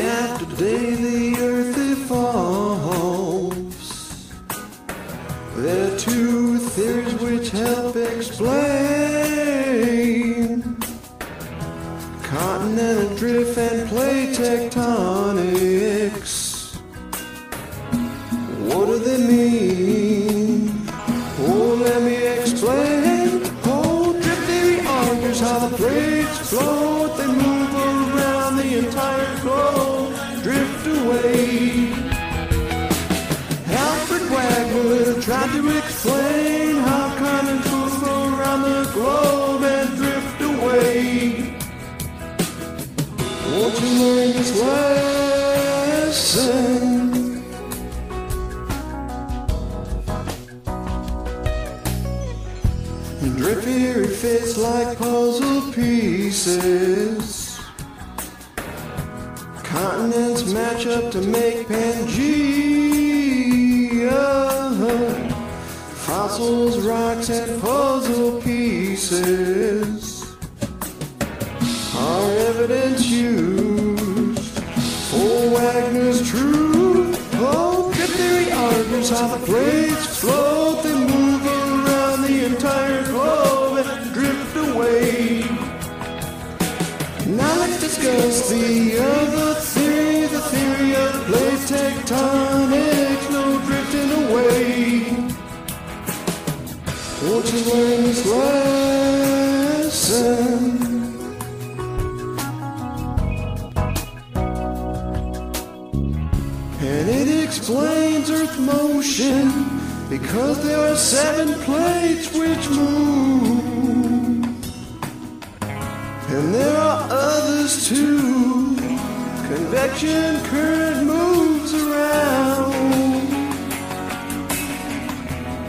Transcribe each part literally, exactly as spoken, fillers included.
Day after day the earth evolves. There are two theories which help explain continental drift and plate tectonics. What do they mean? Oh, let me explain. Oh, drift theory argues how the plates float. They move around the entire globe, drift away. Alfred Wegener tried to explain how continents flow around the globe and drift away. Won't you learn this lesson? Drift theory fits like puzzle pieces. Continents match up to make Pangaea. Fossils, rocks, and puzzle pieces are evidence used for Wegener's truth. Oh, drift theory argues how the plates float. They move around the entire globe and drift away. Now let's discuss the other theory, the theory of plate tectonics. No drifting away. Won't you learn this lesson? And it explains Earth motion, because there are seven plates which move, and there are others too. Convection current moves around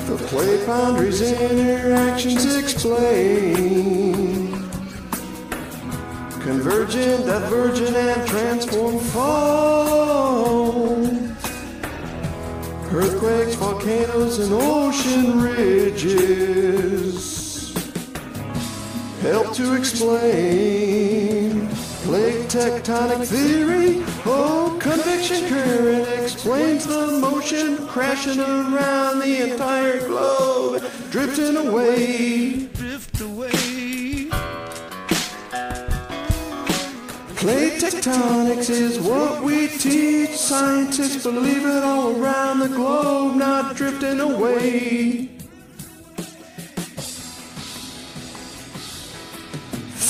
the plate boundaries, interactions explain convergent, divergent, and transform faults. Earthquakes, volcanoes, and ocean ridges help to explain plate tectonic theory. Oh, convection current explains the motion crashing around the entire globe, drifting away. Drift away. Plate tectonics is what we teach. Scientists believe it all around the globe, not drifting away.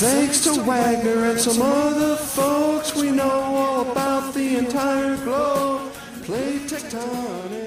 Thanks to Wegener and some other folks, we know all about the entire globe. Plate tectonics.